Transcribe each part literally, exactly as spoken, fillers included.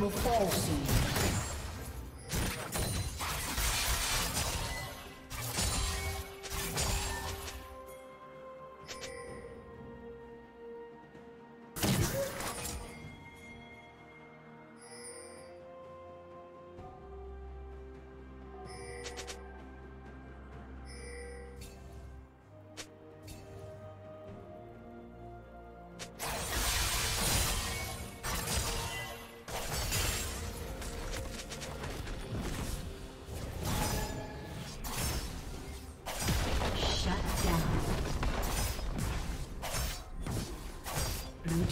Will fall soon. Blue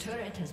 Turret has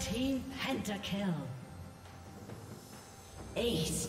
Team Pentakill. Ace.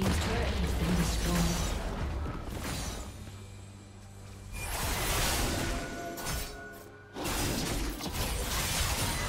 team's turret has been destroyed. Slain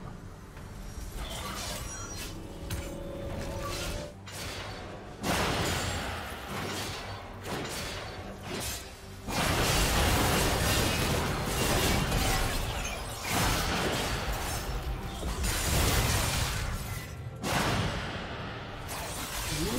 Blue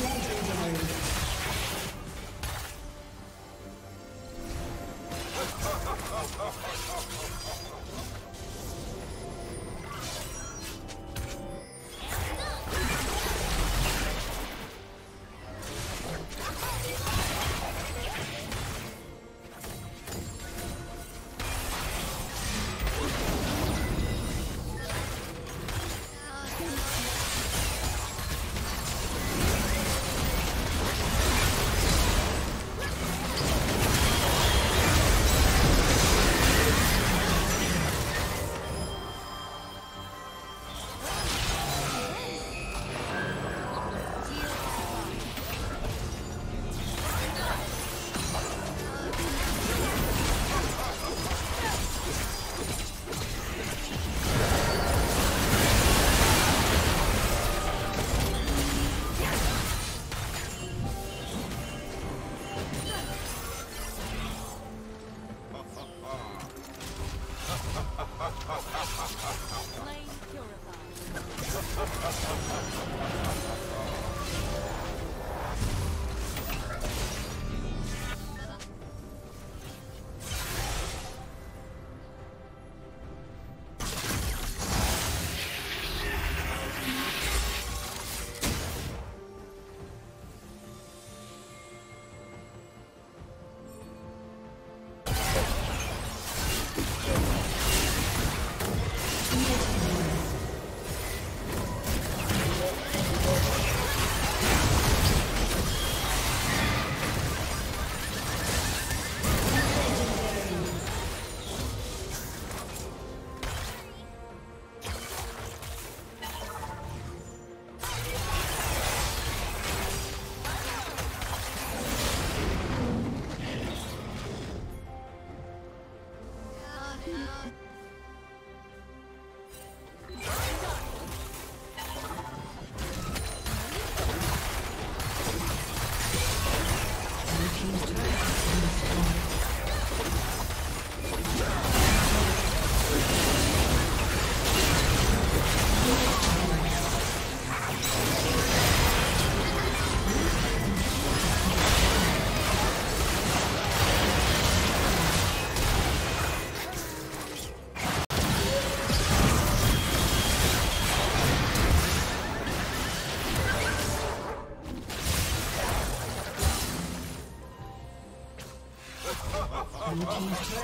team's turret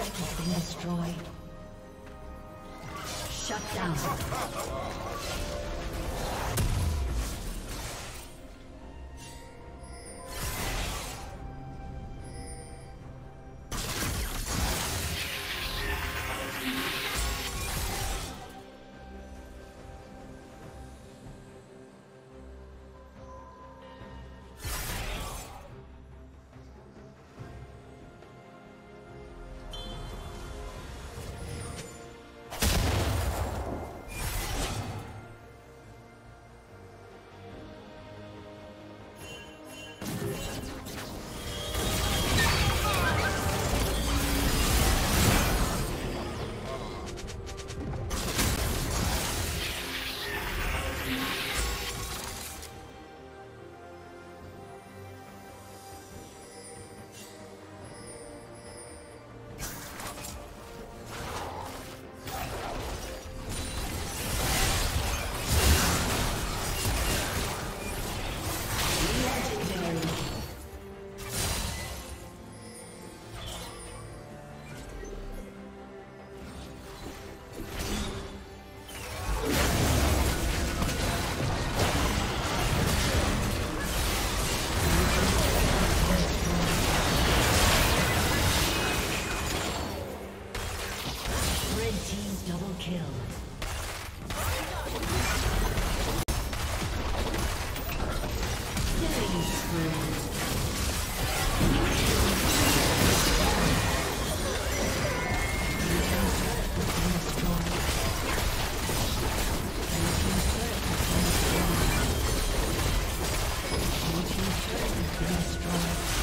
has been destroyed. Shut down. Destroyed.